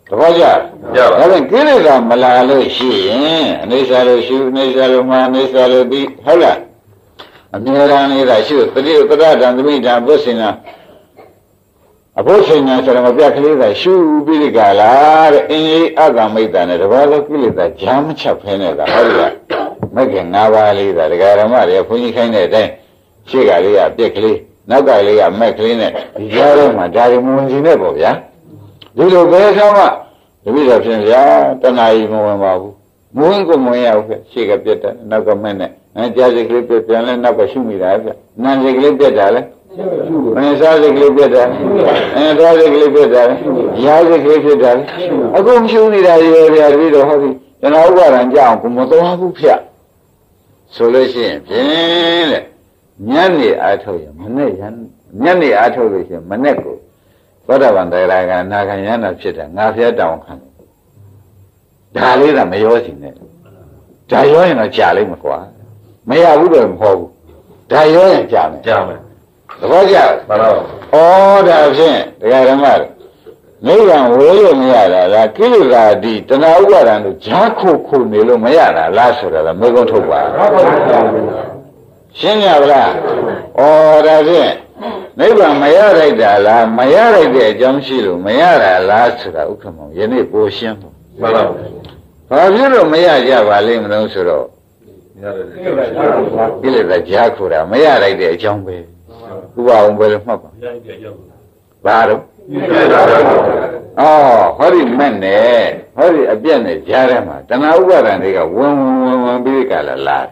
Roger, having Gilda, Malalo, she, and they shall shoot, they shall man, they shall be Hola. And here I shoot, but you put out on the meat and Bosina. A person as a blackly that should be the gala, any other made than a developer that jam chapin at the hurry, making Navali that Garamaria, Punicane, then Chigaria, Dickley, Nagalia, McLean, Jarum, and Daddy Moons in Eboya. Little Besama, the Bishop's in the yard, and I move Mungo Moya, Chigapeta, Nagamene, and Jazzy Clippet, and Nakashumi, Nancy Clippet. And saw the clipper there, and saw the clipper there, Yaz the clipper there. I couldn't show me that you are with a hobby, and I were and down to Motoha. So let's see. Nanny, I told him, Nanny, I told him, Maneko. But I wonder like a Nakayana shit and not yet down coming. Dalida may was in it. Dayoin a jolly McQuarrie. May I would have hope. Dayoin jolly. The Roger, all that I've seen, the Garamar. Nagan William Yara, la Kilda di Tanawar and Jaco Kunilo Mayana, Lasura, the Megotoba. Singabra, all that I've seen. Nagan Mayara da la Mayara de Jamshilu, Mayara, Lasura, Ukamo, Yeni Boshian. Fazuro Mayaya Valim Nosuro. Kilda Jacura, Mayara de Jambe. Who are well, Papa? Baro. Oh, hurry, men, eh? Hurry again, eh? Jarama. Then I will and they are one big alive.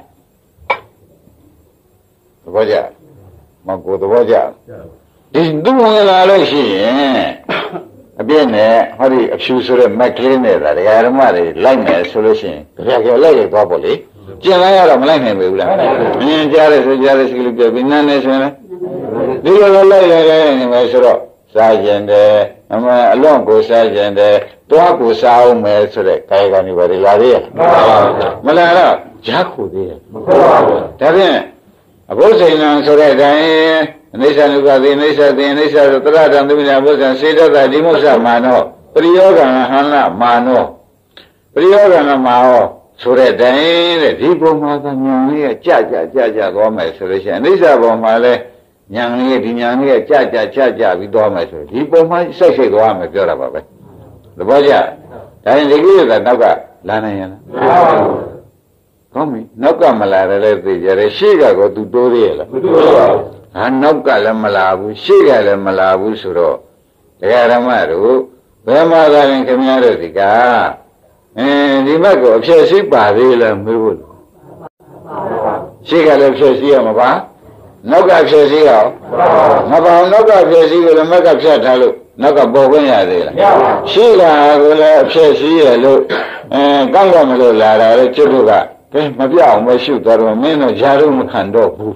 The Roger, Mongo the Roger. This do well, I see, eh? Again, eh? Hurry, a shoeser and McLean, that I am married, like solution. Regulate properly. Janayam, like him, we will. And Jarris will be none. They were like anyway, sir. Sergeant, a long go sergeant, Twaku Sao Mesre, Kaganibari Laria. Malala, Jaco, dear. Tavin, a boss in answer, Anisha Nukati, Anisha Ti, Anisha Sutra, Tandumina Bhusan, Siddhata, Dimusa, Mano, Priyogana, Hana, Mano, Priyogana, Mao, Sure Dain, Dipo Mata, Nyangya, Cha, Cha, Cha, Cha, Goma, Surisha, Anisha Boma, Nyangya, Nyangya, Cha, Cha, Cha, Cha, Vidoma, Surisha, Dipo Mata, Sashi, Goma, Pura, Baba. The Baja, Dain, the Gilda, Noga, Lana, Yana. Come, Noga Malare, Jereshika, go to Doriela. And no Kalamalabu, Shigalamalabu Suro, Yaramaru, Vamada in community, and the Mako, Shasipa, Vila Mulu. Shigalab Shasiamaba, Noka Shasio, Napa, Noka Shasio, the Maka Shatalu, Noka Bogana, Shila will have Shasio, and Gangamula, Churuga, Mabia, my shooter, Meno Jarum Kando.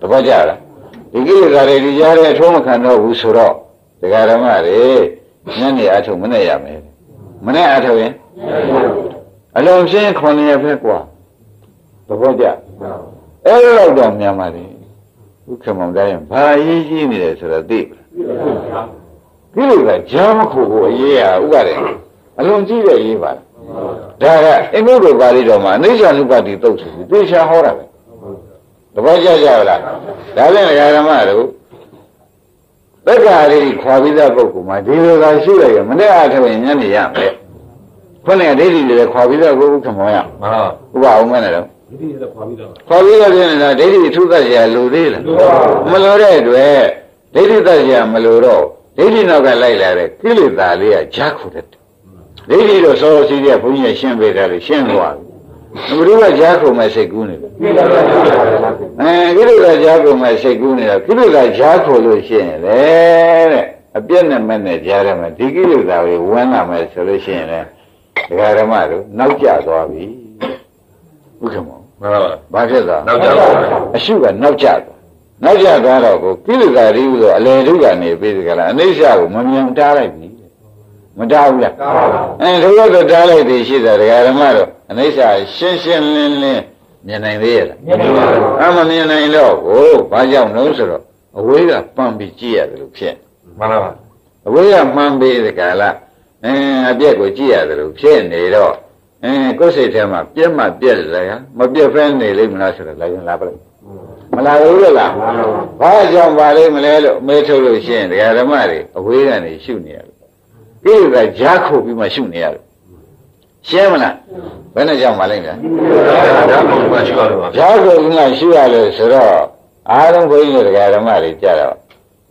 The Bajara. The Gilly are a Jari at home can know who suro. The Garamari, Nani Atu Munayame. Munay Ataway. I don't say Connie of Equa. The Baja. All of them, Yamari. Who come on them? By easy minutes at a deep. Gilly like Jamaku, yeah, Ugari. I don't see the evil. There are everybody, Doman. These are nobody talks. These are horrible. The Baja Javla, Dalan Yaramaru, the Gari, Quavida Goku, my dear, I see you, and they are having any young. When I did the Quavida Goku, come on, wow, man. Quavida then I did it to the Yaludil, Malore, where they did the Yamaluro, they did not like Tilly Valley, a jackfruit. They did also see the Punya Shembe, Shenwa. Uriba Jaco, my second. Gilda Jaco, my second. Gilda Jaco, Lucien. A piano manager, Gilda, one of my solution. Garamaro, no Jaco. Come on. Bagada, no Jaco. A sugar, no Jaco. No Jaco, Gilda, Rivo, Alerugani, Pizzica, and Nisha, Monium Tarek. Madavia. And who was the Dalai, she said, Garamaro. And they say, Shin Lin, Yanavir. I'm a Yanay love. Oh, Baja Nosero. Away up Pumbi Chia, the Lucian. Away up Mumbi the Gala. And I bear with Chia, the Lucian, they all. And Cosset him up, Jim, my dear, my dear friend, they live in Lazarus, like in Labrador. Malarulla. Baja Valley, Metal Lucian, the Aramari, away and his junior. Give a Jacob, my junior. Shemana, when I jump Malinga. Jago is not sure. I don't go in the Garamari Jaro.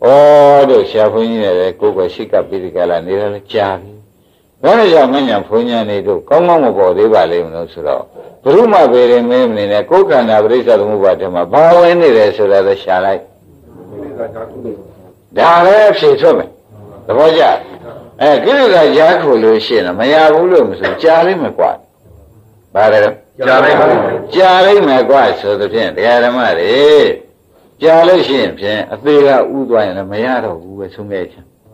Oh, the Shapuina, the Kuba Shika Pitical and Chavi. When I jump in Punya, they do come on about the Valley of Nosuro. Puma very name in a cook and a breeze of Mubatama, bow and the rest of the Shalai. There she told me. The Voyage. Eh, give a jackful Lucian, may I lose Charlie McQuarrie? But Charlie McQuarrie, so the tent, the Adamari, eh? Charlie Shimps, a big Udwine, a Mayado who was so much.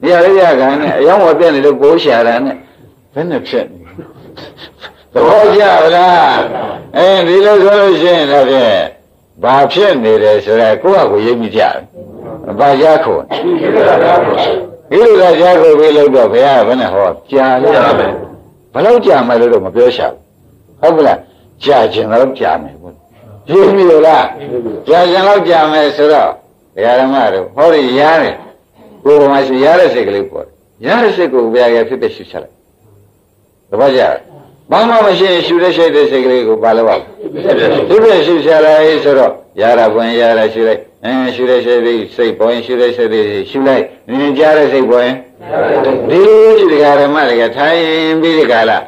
Yaraya, a young one, then the Bosha, and Venexion. The Bosha, and the resolution of the Babshin, it is a cool, we give me Jack. Bajako. Gilly like Jacob will go here when I hope. Palotia, my little Mabusha. Hopla, Judge and Love Jammy. Give me a laugh. Judge and Love Jammy, sir. The Aramaro, Holy Yari. Who was the Yarasik? Yarasik, we are a fifty shell. The Bajar. Mamma machine should have said the Sigil Palava. If she shall I, sir. Yara, when Yara, she like. And should I say, boy, should I say, should I? Ninja say, boy. Did you get a Malaga time? Did you get a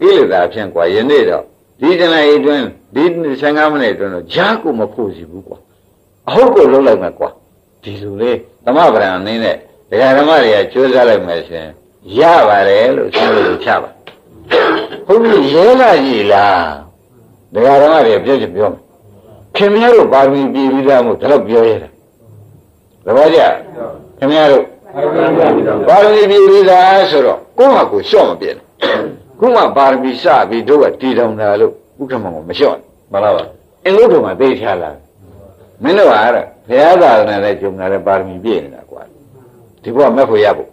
deal that I'm quite a needle? Didn't I even didn't sing a minute on a Jaco Macuzi book? I hope you don't like my quack. Dilule, tama beran ni ne. Dekat ramai ya, cuci lagi macam. Ya barel, semua lupa. Pukul jelah jelah. Dekat ramai ya, jadi biom. Kemiharo baru ini bilamu terlalu biasa. Lepas dia, kemiharo baru ini biasa soro. Kuma ku cium biar. Kuma baru bisa bido tiada mana lalu. Bukan mangu macam mana. Enggak tu mah desa lah. Mana ada. Saya dah nak cuma nak barmi biar nak kuat. Tiba macam aku ya bu.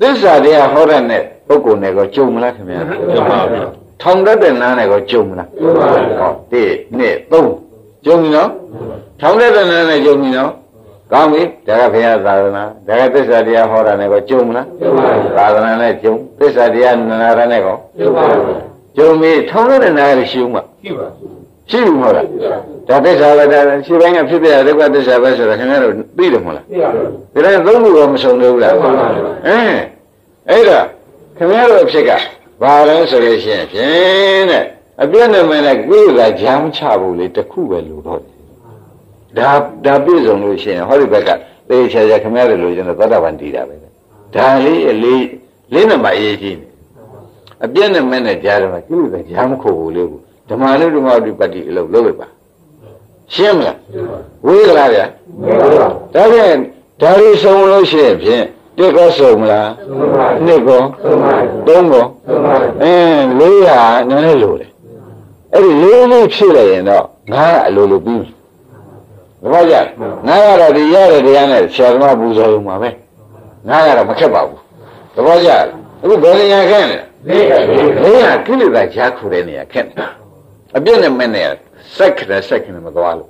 Desa dia orang ni, aku ni kau cuma lah kemana. Thong dah dengar ni kau cuma lah. Di ni tu cuma no. Thong dah dengar ni cuma no. Kami jaga saya dah dengar. Jaga desa dia orang ni kau cuma lah. Dah dengar ni cuma. Desa dia orang ni kau. Cuma thong dah dengar ni cuma. Siapa mula? Tapi sahaja dah. Siapa yang fikir ada kata sahaja sahaja kan ada biru mula. Biru dulu kami sungguh mula. Ada. Kami ada apa? Barang selesai. Ini. Abang nama nak biru jam cabu le tak kuat luar. Dah biru sungguh selesai. Hari berkat. Tapi sahaja kami ada luar jangan pada bandi dah. Dah le nama ini. Abang nama nak jalan biru jam kuat luar. Jemaah itu mahu dipati elok lebar. Siapa? Wira lagi. Tapi dari semua siapa? Teko semua, neko, dongo, leha, nene lule. Eri lule sila yang dah, ngah lulu bil. Wajar, ngah ada dia ni, siapa buza rumah me, ngah ada macam apa? Wajar, itu beri yang kan? Leha, kini dah jago ni yang kan? अभी ना मैंने सखने में गवालो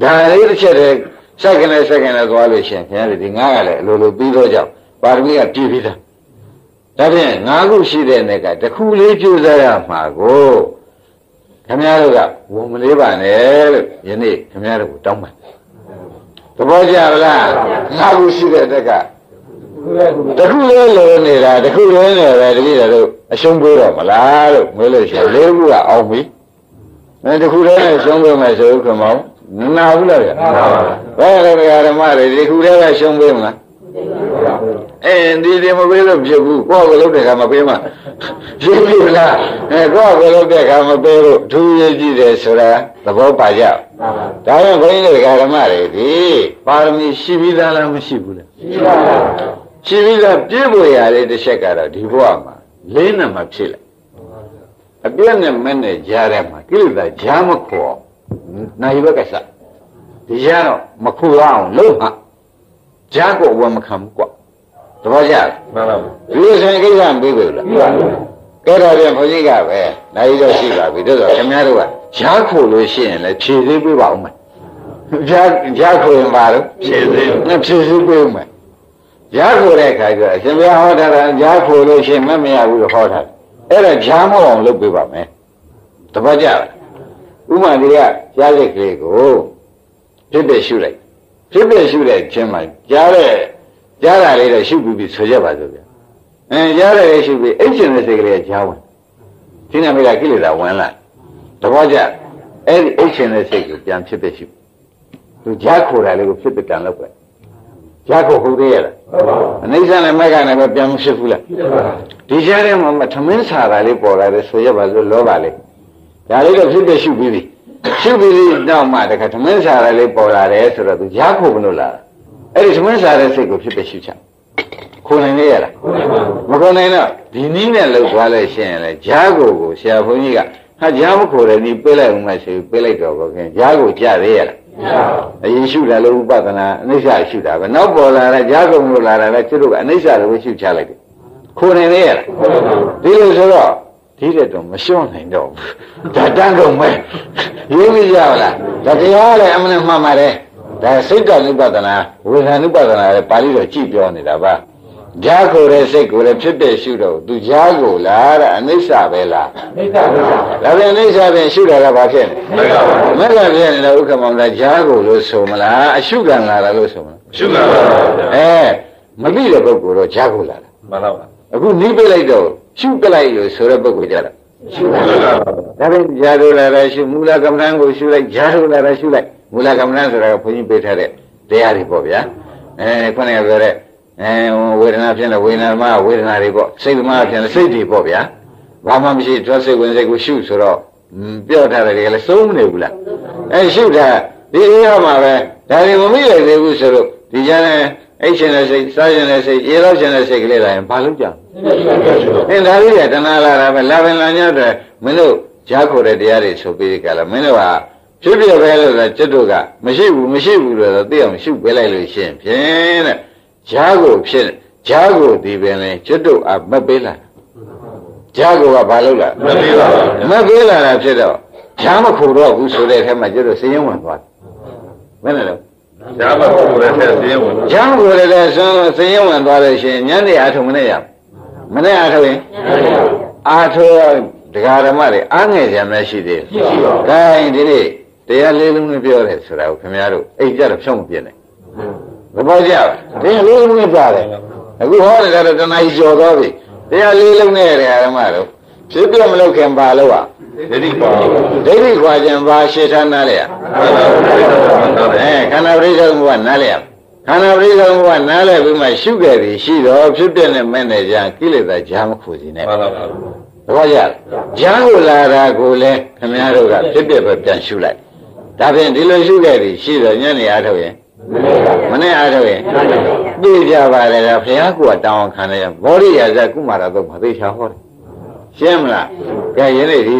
जहाँ इधर चले सखने गवालो शेख यार दिंगा ले लोलो बीरो जाओ बारवीं आप टीवी था तभी नागुशी देने का तो खूले चूजा या मागो कम्यारो का वो मुझे बाने ये नहीं कम्यारो डम्बल तो बहुत ज़्यादा नागुशी देने का तो खूले लोने रा तो खूले ने रा तो भी तो अशंभुरा मलार मुझे शेले बुआ आऊँ Nanti kurang sumber masuk kemau, nak apa lagi? Baiklah negara mana, di kurang sumber mana? Di demo belum jebuk, kau belum dekat mampir mana? Jebuk lah, kau belum dekat mampir tu jadi desa, tapi pajak. Tapi kau ini negara mana? Di parmi civila lama civila, civila jebuk ya di sekara di bawah mana, lena macam. अभियान में ने जारे में किल्ला जाम को नहीं बकेसा जानो मखुराओं लोग हाँ जागो वो मखम को तो बाजार लीजिए कि जाम भी बोला केरा भी फौजी का है नहीं तो सीधा भी तो कम्यार हुआ जागो लोग शेन ले चीज़ी भी बाव में जागो इन बालों न चीज़ी भी में जागो रखा गया जब यहाँ होता है जागो लोग शेन में मैं आऊँ होता है Era jamu orang lebih banyak. Tapi jalan, umar dia jalan keliru. Sebesar cuma jalan ada suku bi saja bahagia. Jalan ada suku, ejen segera jamu. Tiada mereka kiri dah wanlah. Tapi jalan, ejen segera jam sebesar. Tu jago dah lego sebesar lepas. Jago kuda. नहीं जाने मैं कहने पर प्याम से फूला teacher हैं मम्मा थमें सारा ले पोरा रे सोया बाजू लोग आले यारे कब से शुभिरी ना मारे का थमें सारा ले पोरा रे सुरत जागो बनुला अरे थमें सारे से कब से शुचा खोने नहीं यारा मगर नहीं ना दिनी में लोग वाले शेन ले जागो को शाबुनी का हाँ जाम खोरे नहीं पहले उम्मा से पहले Yesu dah lalu buat na, niscaya Yesu dah. Nau bola na, jago mula na, ceruga niscaya lalu Yesu cakap. Kone ni er, tidak solo, tidak tu macam ni dong. Jangan dong, ini macam mana? Tapi orang amne mama re, dah segala ni buat na, urusan ni buat na, paling tu cipta ni dah bah. Jago re segera cipta Yesu dah, tu jago lah, niscaya bela. Tapi niscaya Yesu dah bahkan. Mereka ni nak ukur mana jago lusuh malah, sugar nara lusuh mana. Sugar. Mungkin lepas guru jago nara. Malah. Aku ni pelai do, sugar pelai do, surat baku jalan. Sugar. Tapi jago nara, mula kamran go surat, jago nara surat, mula kamran surat punya betul. Shemla, can you read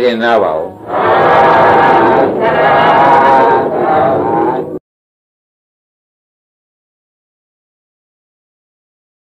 it now?